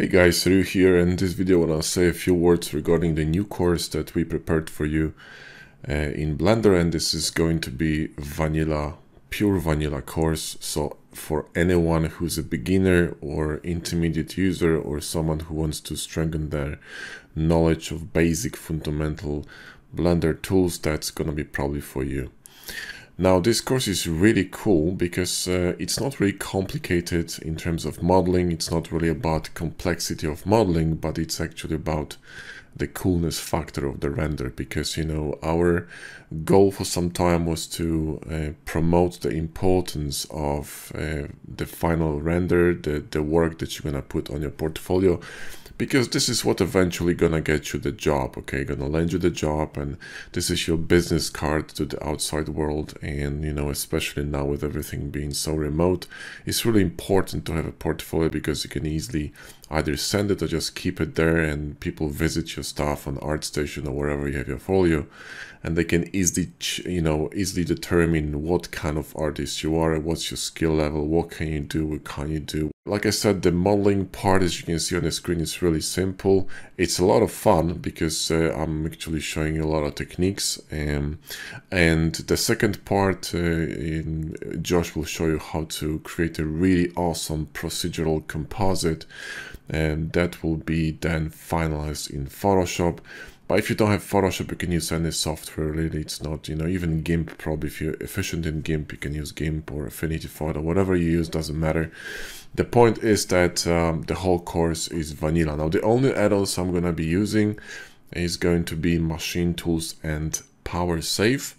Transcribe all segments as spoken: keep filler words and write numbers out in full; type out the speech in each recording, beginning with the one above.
Hey guys, Ryu here, and in this video I want to say a few words regarding the new course that we prepared for you uh, in Blender, and this is going to be vanilla, pure vanilla course, so for anyone who's a beginner or intermediate user or someone who wants to strengthen their knowledge of basic fundamental Blender tools, that's going to be probably for you. Now, this course is really cool because uh, it's not really complicated in terms of modeling. It's not really about complexity of modeling, but it's actually about the coolness factor of the render, because, you know, our goal for some time was to uh, promote the importance of uh, the final render, the, the work that you're going to put on your portfolio, because this is what eventually going to get you the job, okay? Going to lend you the job, and this is your business card to the outside world. And, you know, especially now with everything being so remote, it's really important to have a portfolio, because you can easily either send it or just keep it there, and people visit your stuff on ArtStation or wherever you have your folio, and they can easily, you know, easily determine what kind of artist you are, what's your skill level, what can you do, what can't you do. Like I said, the modeling part, as you can see on the screen, is really simple. It's a lot of fun because uh, I'm actually showing you a lot of techniques. Um, and the second part, uh, in, Josh will show you how to create a really awesome procedural composite, and that will be then finalized in Photoshop. But if you don't have Photoshop, you can use any software, really. It's not, you know, even GIMP, probably. If you're efficient in GIMP, you can use GIMP or Affinity Photo, whatever you use, doesn't matter. The point is that um, the whole course is vanilla. Now, the only add-ons I'm going to be using is going to be Machine Tools and PowerSafe.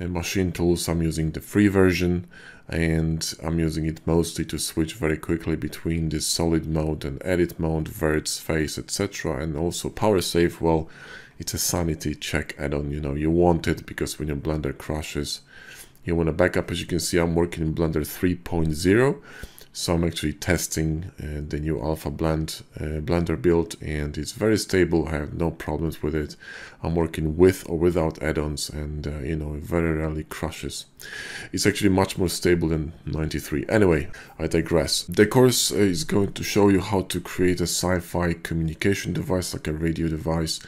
And Machine Tools, I'm using the free version, and I'm using it mostly to switch very quickly between this Solid Mode and Edit Mode, Verts, Face, et cetera. And also PowerSafe, well, it's a sanity check add-on, you know, you want it because when your Blender crashes, you want to back up. As you can see, I'm working in Blender three point oh. So I'm actually testing uh, the new Alpha blend, uh, Blender build, and it's very stable. I have no problems with it. I'm working with or without add-ons, and uh, you know, it very rarely crashes. It's actually much more stable than ninety-three. Anyway, I digress. The course is going to show you how to create a sci-fi communication device, like a radio device,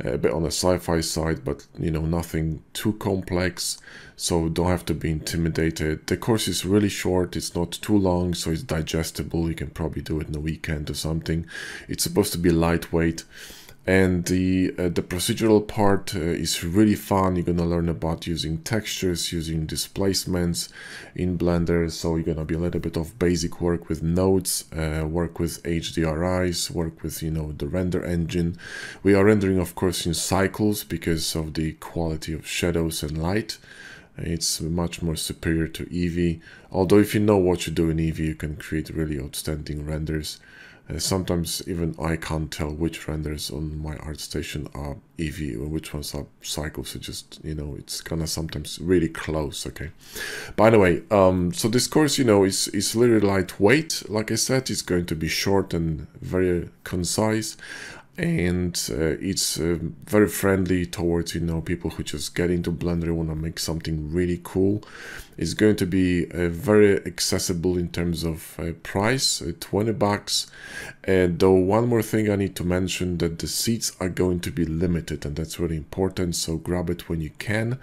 a bit on the sci-fi side, but, you know, nothing too complex. So don't have to be intimidated. The course is really short. It's not too long, so it's digestible. You can probably do it in a weekend or something. It's supposed to be lightweight. And the uh, the procedural part uh, is really fun. You're gonna learn about using textures, using displacements in Blender. So you're gonna be a little bit of basic work with nodes, uh, work with H D R Is, work with, you know, the render engine. We are rendering, of course, in Cycles because of the quality of shadows and light. It's much more superior to Eevee. Although if you know what you do in Eevee, you can create really outstanding renders. Uh, sometimes even I can't tell which renders on my ArtStation are Eevee or which ones are Cycles. So just, you know, it's kind of sometimes really close, okay? By the way, um, so this course, you know, is, is really lightweight. Like I said, it's going to be short and very concise. And uh, it's uh, very friendly towards, you know, people who just get into Blender, want to make something really cool. It's going to be uh, very accessible in terms of uh, price, uh, twenty bucks. And uh, though one more thing I need to mention, that the seats are going to be limited, and that's really important. So grab it when you can.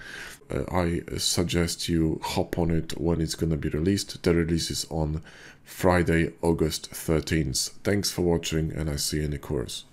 Uh, I suggest you hop on it when it's going to be released. The release is on Friday, August thirteenth. Thanks for watching, and I see you in the course.